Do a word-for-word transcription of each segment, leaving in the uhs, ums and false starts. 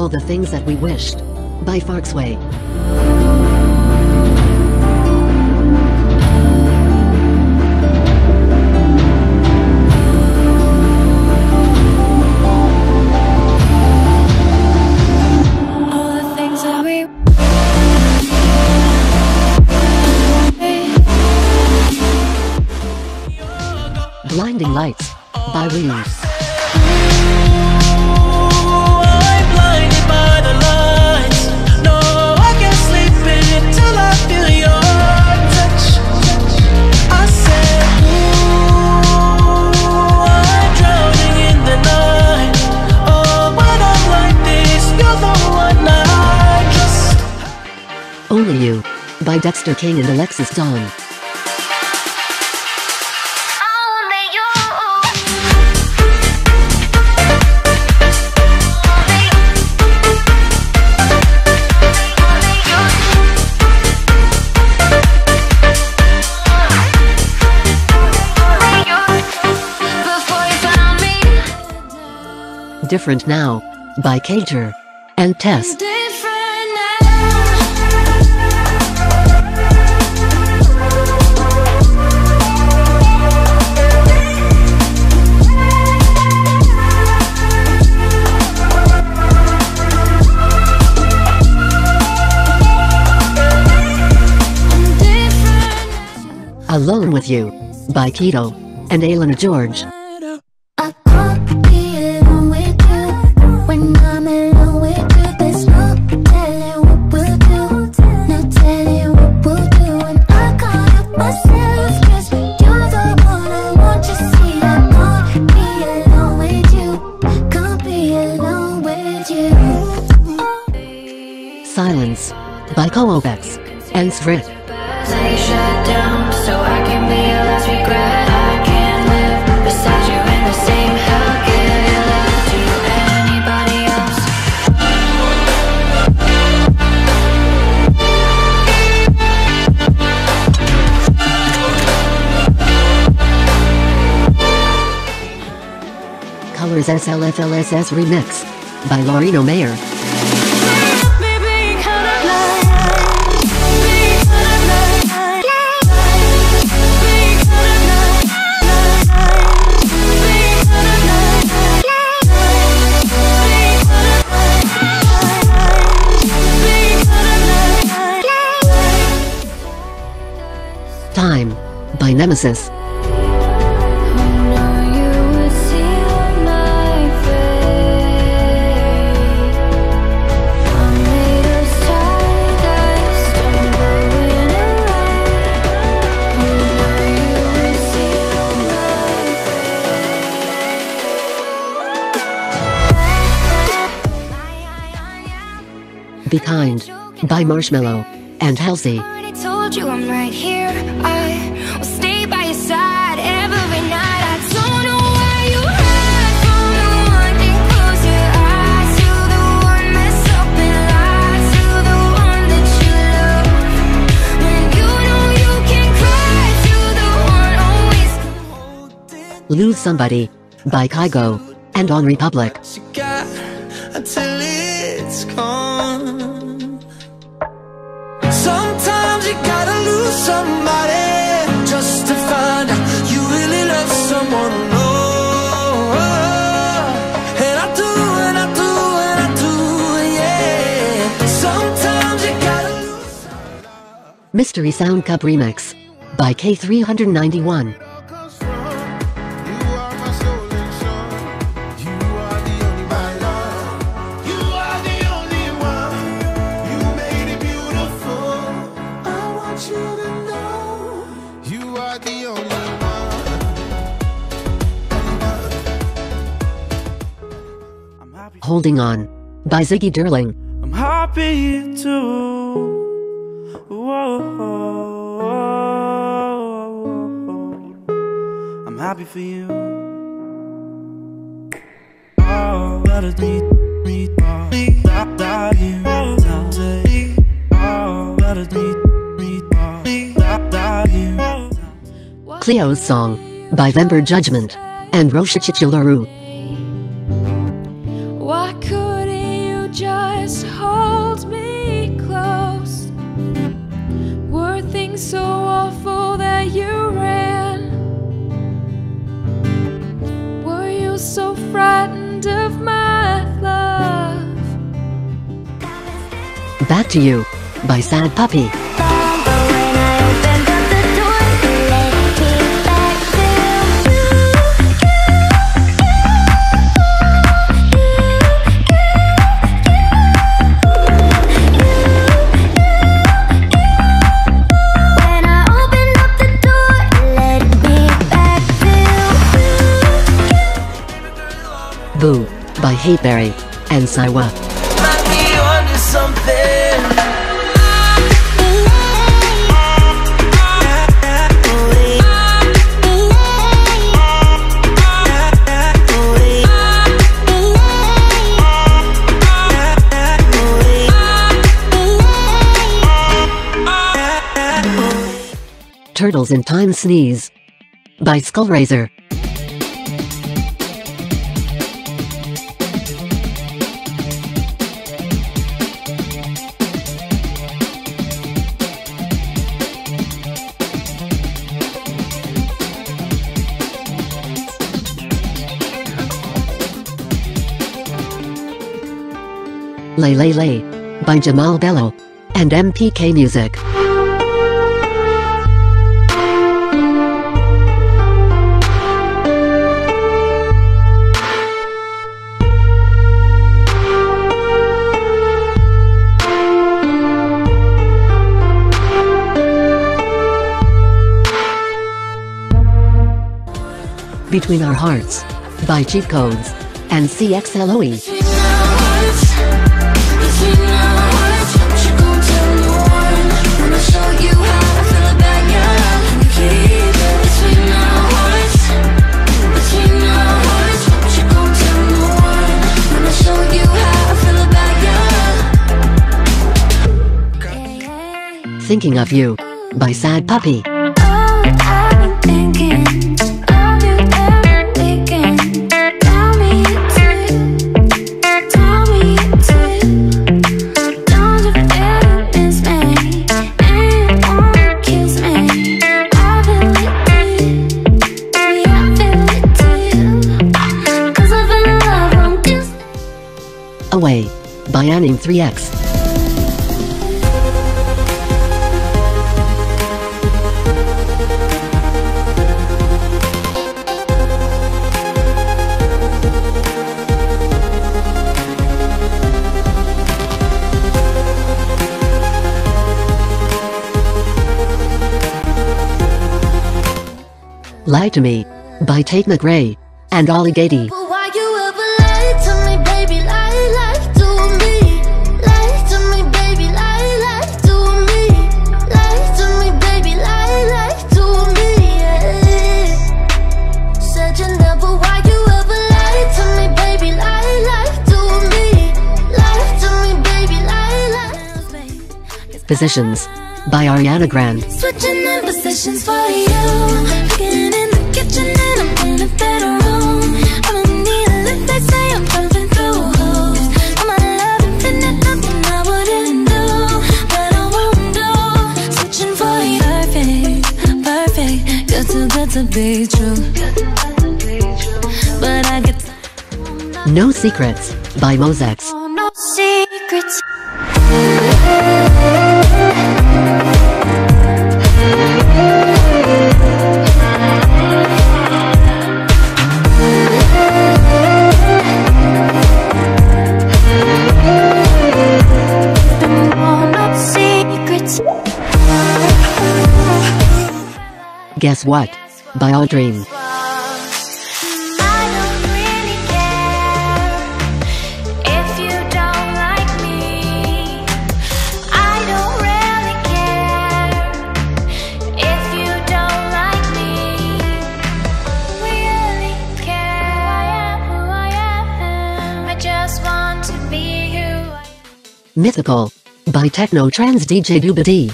All the Things That We Wished by Farxway. Blinding Lights by Reeves. Only You by Dexter King and Alexis Donn. Only you. Only you. Different Now by CAJOR and TESS. Alone With You by Kito and AlunaGeorge. Silence by Coopex and SVRRIC. S L F L S S Remix by Loreno Mayer. Time by NEMESIS. Be Kind by Marshmello and Halsey. Told you I'm right here. I will stay by your side every night. I don't know where you hide from the one that close your eyes. You're the one that's up and lies. You're the one that you love. When you know you can cry, you're the one always. Lose Somebody by Kygo and On Republic. She got until it's gone. Sometimes you gotta lose somebody just to find out you really love someone. Oh, and I do, and I do, and I do, yeah. Sometimes you gotta lose somebody. Mystery Sound Cup Remix by K three ninety-one. Holding On by Ziggy Durling. I'm happy too. Whoa, I'm happy for you. Oh, let us meet, meet, meet, that you don't say. Oh, let us meet, meet, meet, that you don't say. Cleo's Song by Vember Judgment and Roshachichiluru. Why couldn't you just so awful that you ran? Were you so frightened of my love? Back to You by Sad Puppy. Boo by Hateberry and Saiwa. Turtles in Time Sneeze by Skullraiser. Lay Lay Lay by Jamal Belal and M P K Music. Between Our Hearts by Cheat Codes and C X L O E. Thinking of You by Sad Puppy. Away by Anim three X. Lie to Me by Tate McRae and Ali Gatie. Positions by Ariana Grande. Switching in positions for you. No Secrets by MozeX. Oh, no secrets. Guess What by Odd Dream. Mythical by Techno Trans D J Doobity.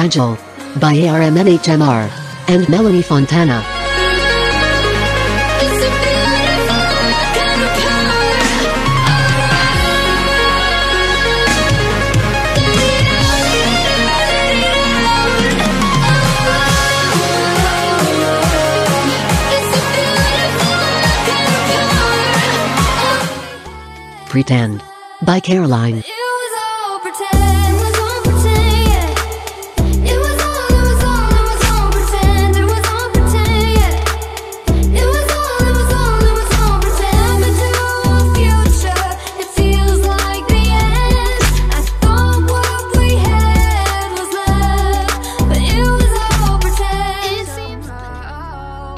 Fragile, by A R M N H M R, and Melanie Fontana. Pretend, by Caroline.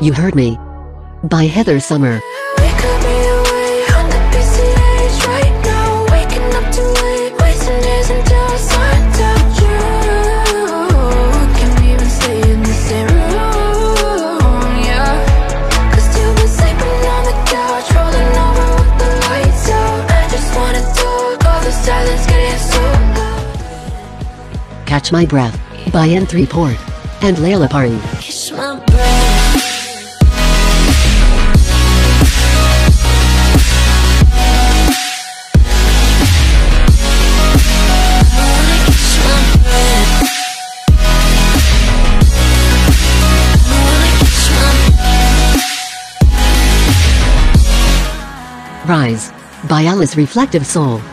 You Heard Me, by Heather Summer. Catch My Breath, by N three Port, and Layla Pari. Catch my breath. Rise, by Alice Reflective Soul.